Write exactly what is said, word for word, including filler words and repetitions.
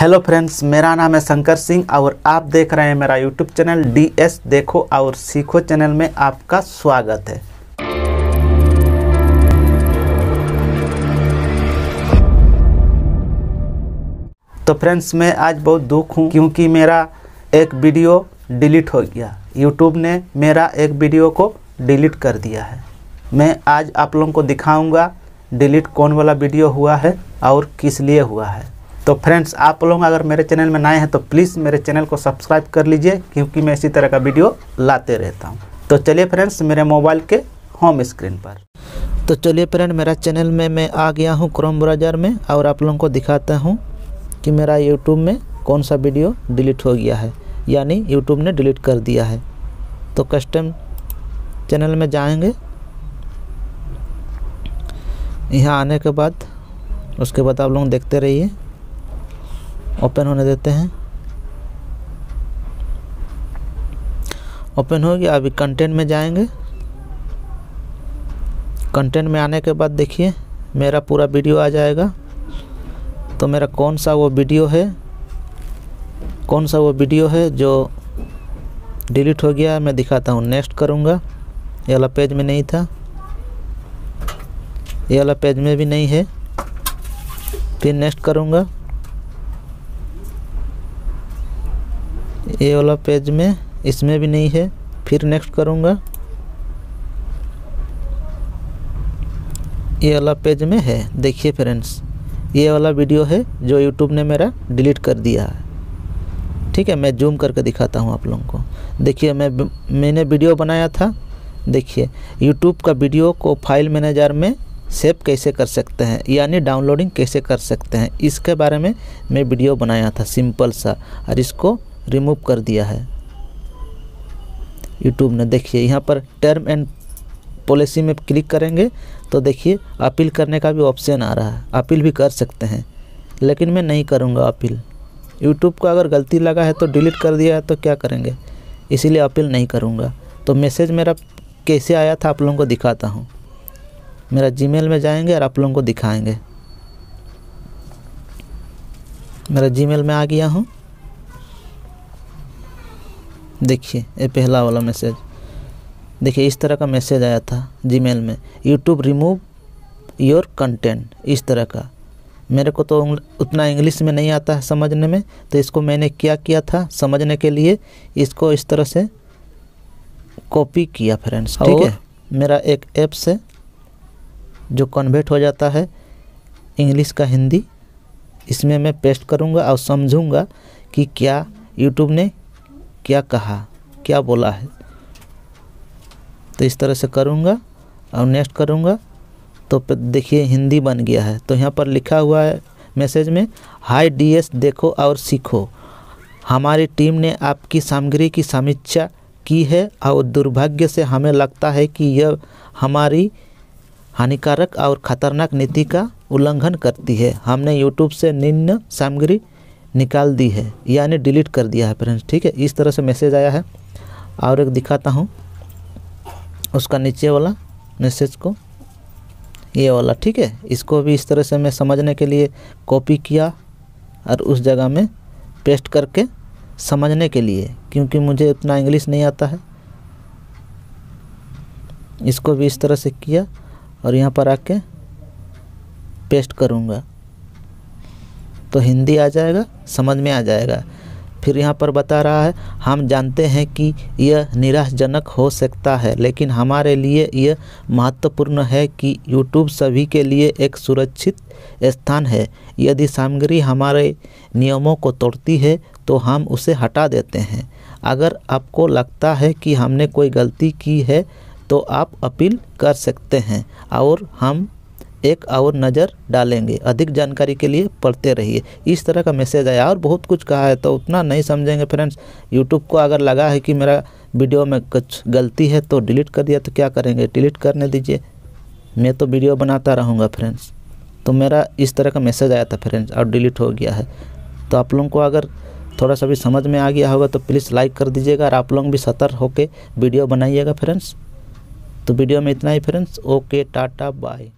Hello friends, मेरा नाम है शंकर सिंह और आप देख रहे हैं मेरा यूट्यूब चैनल डी एस देखो और सीखो चैनल में आपका स्वागत है। तो फ्रेंड्स, मैं आज बहुत दुख हूँ क्योंकि मेरा एक वीडियो डिलीट हो गया। यूट्यूब ने मेरा एक वीडियो को डिलीट कर दिया है। मैं आज आप लोगों को दिखाऊंगा डिलीट कौन वाला वीडियो हुआ है और किस लिए हुआ है। तो फ्रेंड्स, आप लोग अगर मेरे चैनल में नए हैं तो प्लीज़ मेरे चैनल को सब्सक्राइब कर लीजिए क्योंकि मैं इसी तरह का वीडियो लाते रहता हूं। तो चलिए फ्रेंड्स, मेरे मोबाइल के होम स्क्रीन पर तो चलिए फ्रेंड, मेरा चैनल में मैं आ गया हूं क्रोम ब्राउज़र में और आप लोगों को दिखाता हूं कि मेरा यूट्यूब में कौन सा वीडियो डिलीट हो गया है, यानी यूट्यूब ने डिलीट कर दिया है। तो कस्टम चैनल में जाएँगे। यहाँ आने के बाद उसके बाद आप लोग देखते रहिए, ओपन होने देते हैं। ओपन हो गया। अभी कंटेंट में जाएंगे। कंटेंट में आने के बाद देखिए मेरा पूरा वीडियो आ जाएगा। तो मेरा कौन सा वो वीडियो है कौन सा वो वीडियो है जो डिलीट हो गया मैं दिखाता हूँ। नेक्स्ट करूँगा। ये वाला पेज में नहीं था, ये वाला पेज में भी नहीं है। फिर नेक्स्ट करूँगा। ये वाला पेज में, इसमें भी नहीं है। फिर नेक्स्ट करूँगा। ये वाला पेज में है। देखिए फ्रेंड्स, ये वाला वीडियो है जो यूट्यूब ने मेरा डिलीट कर दिया है। ठीक है, मैं जूम करके दिखाता हूँ आप लोगों को। देखिए, मैं मैंने वीडियो बनाया था। देखिए, यूट्यूब का वीडियो को फाइल मैनेजर में सेव कैसे कर सकते हैं, यानी डाउनलोडिंग कैसे कर सकते हैं, इसके बारे में मैं वीडियो बनाया था सिंपल सा, और इसको रिमूव कर दिया है यूट्यूब ने। देखिए, यहाँ पर टर्म एंड पॉलिसी में क्लिक करेंगे तो देखिए अपील करने का भी ऑप्शन आ रहा है। अपील भी कर सकते हैं, लेकिन मैं नहीं करूँगा अपील। यूट्यूब को अगर गलती लगा है तो डिलीट कर दिया है तो क्या करेंगे, इसीलिए अपील नहीं करूँगा। तो मैसेज मेरा कैसे आया था आप लोगों को दिखाता हूँ। मेरा जीमेल में जाएंगे और आप लोगों को दिखाएंगे। मेरा जीमेल में आ गया हूँ। देखिए, ये पहला वाला मैसेज। देखिए, इस तरह का मैसेज आया था जीमेल में, यूट्यूब रिमूव योर कंटेंट, इस तरह का। मेरे को तो उतना इंग्लिश में नहीं आता है समझने में, तो इसको मैंने क्या किया था समझने के लिए, इसको इस तरह से कॉपी किया फ्रेंड्स। ठीक है, मेरा एक ऐप्स है जो कन्वर्ट हो जाता है इंग्लिश का हिंदी। इसमें मैं पेस्ट करूँगा और समझूँगा कि क्या यूट्यूब ने क्या कहा, क्या बोला है। तो इस तरह से करूँगा और नेक्स्ट करूँगा। तो देखिए हिंदी बन गया है। तो यहाँ पर लिखा हुआ है मैसेज में, हाय डी एस देखो और सीखो, हमारी टीम ने आपकी सामग्री की समीक्षा की है और दुर्भाग्य से हमें लगता है कि यह हमारी हानिकारक और खतरनाक नीति का उल्लंघन करती है। हमने यूट्यूब से निम्न सामग्री निकाल दी है, यानी डिलीट कर दिया है फ्रेंड्स। ठीक है, इस तरह से मैसेज आया है। और एक दिखाता हूँ उसका नीचे वाला मैसेज को, ये वाला। ठीक है, इसको भी इस तरह से मैं समझने के लिए कॉपी किया और उस जगह में पेस्ट करके समझने के लिए, क्योंकि मुझे उतना इंग्लिश नहीं आता है। इसको भी इस तरह से किया और यहाँ पर आके पेस्ट करूँगा तो हिंदी आ जाएगा, समझ में आ जाएगा। फिर यहाँ पर बता रहा है, हम जानते हैं कि यह निराशाजनक हो सकता है, लेकिन हमारे लिए यह महत्वपूर्ण है कि यूट्यूब सभी के लिए एक सुरक्षित स्थान है। यदि सामग्री हमारे नियमों को तोड़ती है तो हम उसे हटा देते हैं। अगर आपको लगता है कि हमने कोई गलती की है तो आप अपील कर सकते हैं और हम एक और नज़र डालेंगे। अधिक जानकारी के लिए पढ़ते रहिए। इस तरह का मैसेज आया और बहुत कुछ कहा है, तो उतना नहीं समझेंगे फ्रेंड्स। यूट्यूब को अगर लगा है कि मेरा वीडियो में कुछ गलती है तो डिलीट कर दिया तो क्या करेंगे, डिलीट करने दीजिए। मैं तो वीडियो बनाता रहूँगा फ्रेंड्स। तो मेरा इस तरह का मैसेज आया था फ्रेंड्स और डिलीट हो गया है। तो आप लोगों को अगर थोड़ा सा भी समझ में आ गया होगा तो प्लीज़ लाइक कर दीजिएगा और आप लोग भी सतर्क होकर वीडियो बनाइएगा फ्रेंड्स। तो वीडियो में इतना ही फ्रेंड्स। Okay, tata, bye.